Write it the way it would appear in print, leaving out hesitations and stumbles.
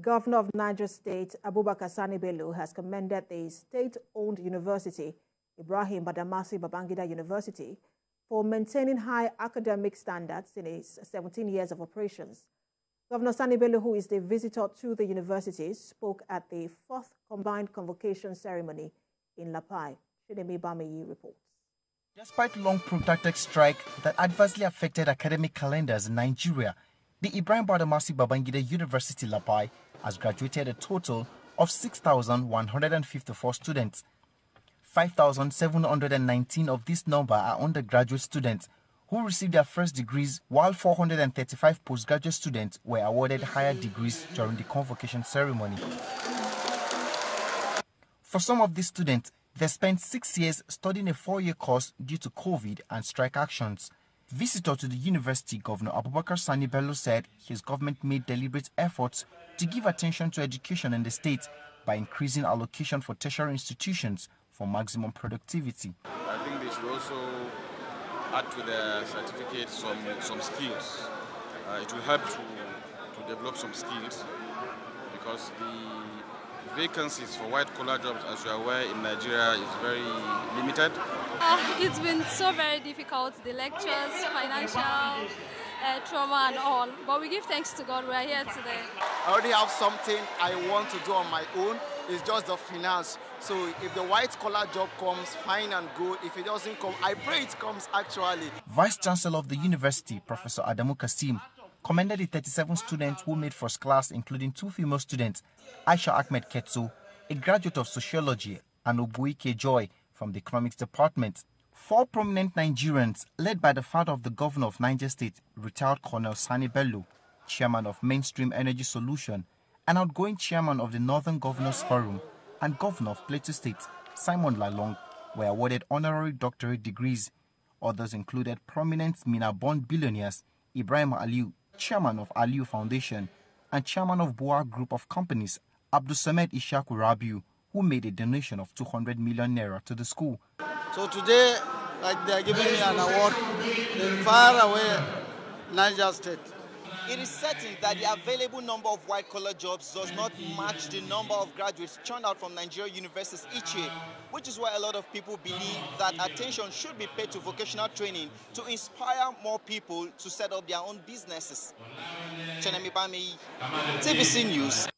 Governor of Niger State, Abubakar Sani Bello, has commended the state-owned university, Ibrahim Badamasi Babangida University, for maintaining high academic standards in its 17 years of operations. Governor Sani Bello, who is the visitor to the university, spoke at the 4th Combined Convocation Ceremony in Lapai. Chinemi Bameyi reports. Despite long protracted strike that adversely affected academic calendars in Nigeria, the Ibrahim Badamasi Babangida University Lapai has graduated a total of 6,154 students. 5,719 of this number are undergraduate students who received their first degrees, while 435 postgraduate students were awarded higher degrees during the convocation ceremony. For some of these students, they spent 6 years studying a 4-year course due to COVID and strike actions. Visitor to the university, Governor Abubakar Sani Bello said his government made deliberate efforts to give attention to education in the state by increasing allocation for tertiary institutions for maximum productivity. I think they should also add to the certificate some skills. It will help to develop some skills, because the vacancies for white-collar jobs, as you are aware, in Nigeria is very limited. It's been so very difficult, the lectures, financial trauma and all, but we give thanks to God we are here today. I already have something I want to do on my own, it's just the finance. So if the white-collar job comes, fine and good. If it doesn't come, I pray it comes actually. Vice-Chancellor of the University, Professor Adamu Kasim, commended the 37 students who made first class, including 2 female students, Aisha Ahmed Ketsu, a graduate of sociology, and Obuike Joy, from the economics department. 4 prominent Nigerians, led by the father of the governor of Niger State, retired Colonel Sani Bello, chairman of Mainstream Energy Solution, and outgoing chairman of the Northern Governors Forum, and governor of Plateau State, Simon Lalong, were awarded honorary doctorate degrees. Others included prominent Mina-born billionaires Ibrahim Aliu, chairman of Aliu Foundation, and chairman of Boa Group of Companies, Abdul Samad Ishaku Rabiu, who made a donation of 200 million naira to the school. So today, like they are giving me an award in far away Niger State. It is certain that the available number of white-collar jobs does not match the number of graduates churned out from Nigerian universities each year, which is why a lot of people believe that attention should be paid to vocational training to inspire more people to set up their own businesses. Chinemi Bameyi, TVC News.